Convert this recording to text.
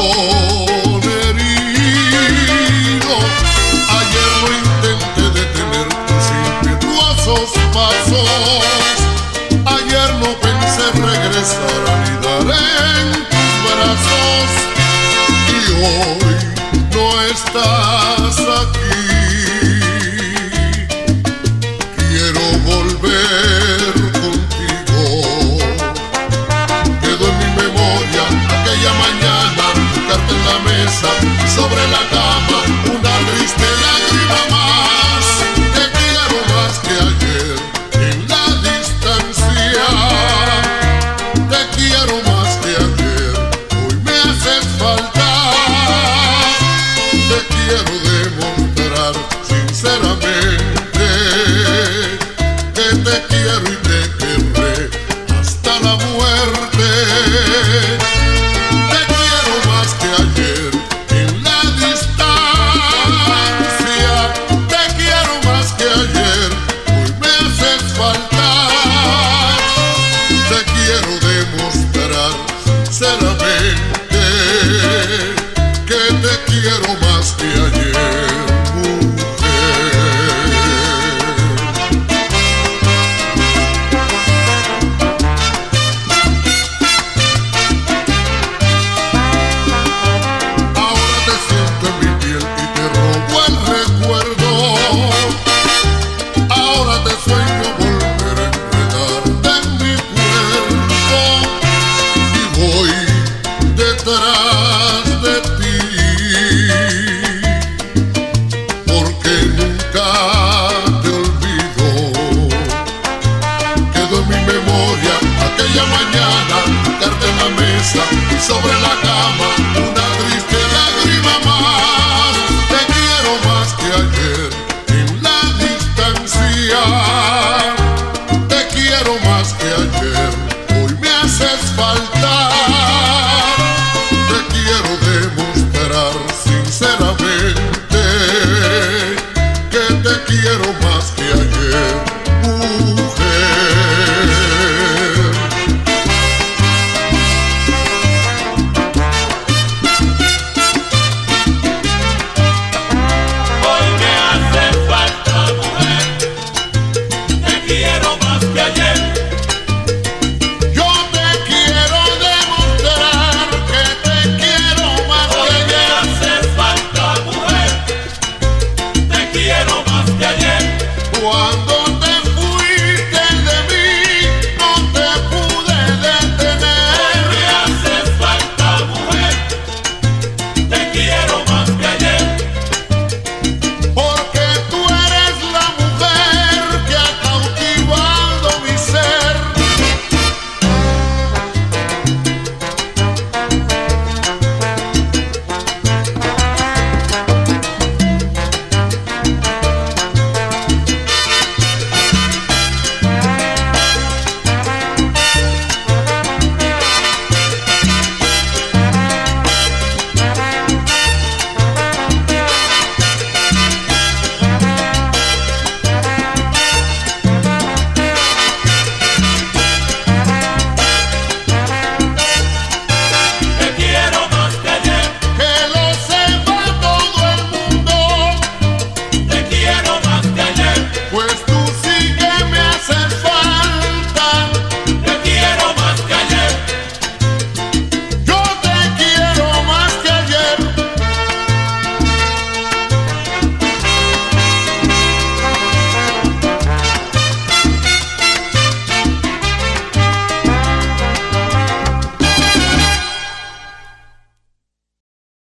corazón herido. Ayer lo intenté detener, sin impetuosos pasos. Ayer no pensé regresar ni daré en tus brazos. Y hoy no estás aquí. Quiero volver contigo. Quedó en mi memoria aquella mañana, tu carta en la mesa y sobre la cama una triste lágrima más. Te quiero más que ayer en la distancia. Te quiero más que ayer, hoy me haces falta. Te quiero demostrar sinceramente que te quiero y te querré hasta la muerte. Te quiero más que ayer en la distancia. Te quiero más que ayer, hoy me haces faltar. Te quiero demostrar sinceramente que te quiero más que ayer.